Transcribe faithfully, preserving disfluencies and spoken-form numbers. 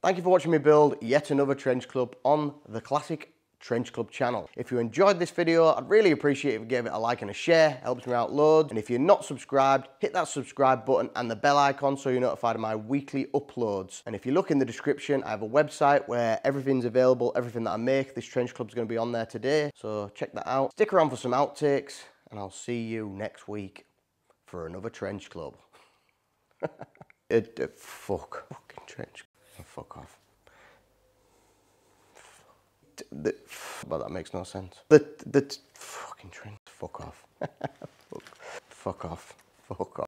Thank you for watching me build yet another trench club on the Classic Trench Club channel. If you enjoyed this video, I'd really appreciate if you gave it a like and a share. It helps me out loads. And if you're not subscribed, hit that subscribe button and the bell icon so you're notified of my weekly uploads. And if you look in the description, I have a website where everything's available, everything that I make. This trench club's going to be on there today, so check that out. Stick around for some outtakes, and I'll see you next week for another trench club. it, it, fuck. Fucking trench club. Fuck off. The, but that makes no sense. The, the fucking trench. Fuck off. Fuck. Fuck off. Fuck off.